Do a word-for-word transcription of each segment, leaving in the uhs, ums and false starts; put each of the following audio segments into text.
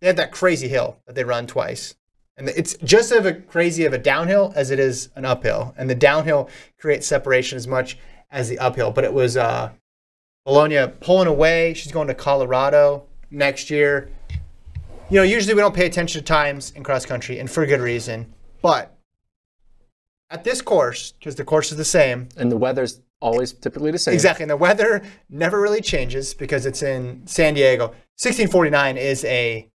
they have that crazy hill that they run twice. And it's just as crazy of a downhill as it is an uphill. And the downhill creates separation as much as the uphill. But it was uh, Bologna pulling away. She's going to Colorado next year. You know, usually we don't pay attention to times in cross country, and for good reason. But at this course, because the course is the same. And the weather's always typically the same. Exactly. And the weather never really changes because it's in San Diego. sixteen forty-nine is a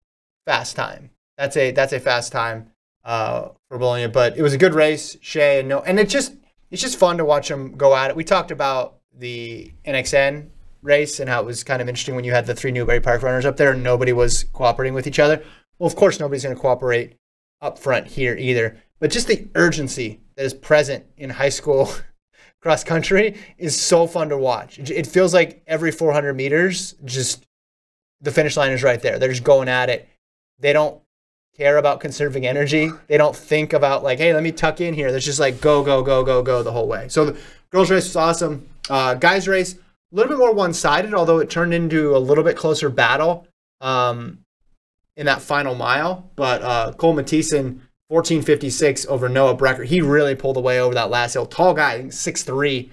fast time. That's a that's a fast time uh, for Bologna, but it was a good race. Shea and no, and it's just it's just fun to watch them go at it. We talked about the N X N race and how it was kind of interesting when you had the three Newberry Park runners up there and nobody was cooperating with each other. Well, of course, nobody's going to cooperate up front here either. But just the urgency that is present in high school cross country is so fun to watch. It feels like every four hundred meters, just the finish line is right there. They're just going at it. They don't care about conserving energy. They don't think about like, hey, let me tuck in here. There's just like go, go, go, go, go the whole way. So the girls race was awesome. Uh, guys race, a little bit more one-sided, although it turned into a little bit closer battle um, in that final mile. But uh, Cole Mathison, fourteen fifty-six over Noah Brecker. He really pulled away over that last hill. Tall guy, I think six three,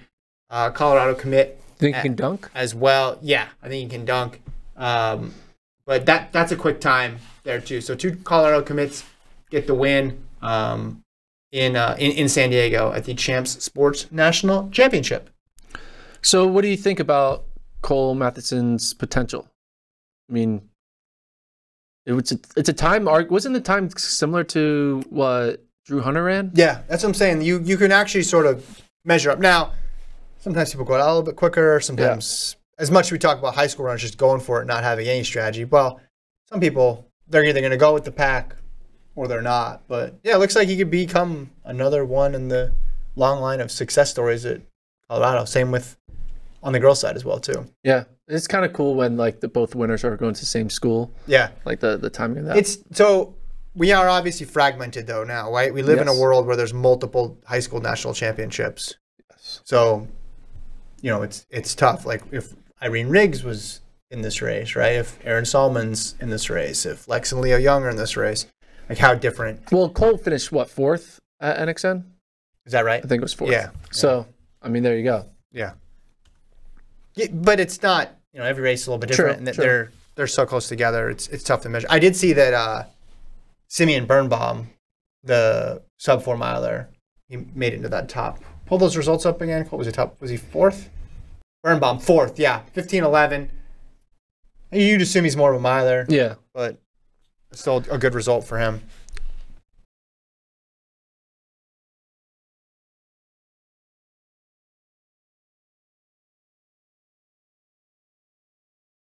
uh, Colorado commit. Think he can dunk? As well. Yeah, I think he can dunk. Um, but that that's a quick time there too. So two Colorado commits get the win um, in, uh, in in San Diego at the Champs Sports National Championship. So what do you think about Cole Mathison's potential? I mean, it was a, it's a time arc. Wasn't the time similar to what Drew Hunter ran? Yeah, that's what I'm saying. You you can actually sort of measure up. Now, sometimes people go out a little bit quicker. Sometimes yeah. As much as we talk about high school runners just going for it, not having any strategy. Well, some people, they're either going to go with the pack or they're not. But, yeah, it looks like he could become another one in the long line of success stories at Colorado. Same with on the girls' side as well, too. Yeah. It's kind of cool when, like, the both winners are going to the same school. Yeah. Like, the, the timing of that. It's, so, we are obviously fragmented, though, now, right? We live yes. in a world where there's multiple high school national championships. Yes. So, you know, it's it's tough. Like, if Irene Riggs was in this race, right? If Aaron Salmon's in this race, if Lex and Leo Young are in this race, like how different. Well, Cole finished what, fourth at N X N? Is that right? I think it was fourth. Yeah. So, yeah. I mean, there you go. Yeah. yeah. But it's not, you know, every race is a little bit different, true, and that they're they're so close together. It's it's tough to measure. I did see that uh, Simeon Birnbaum, the sub four miler, he made it into that top. Pull those results up again. What was he top? Was he fourth? Birnbaum fourth. Yeah, fifteen eleven. You'd assume he's more of a miler. Yeah. But still a good result for him.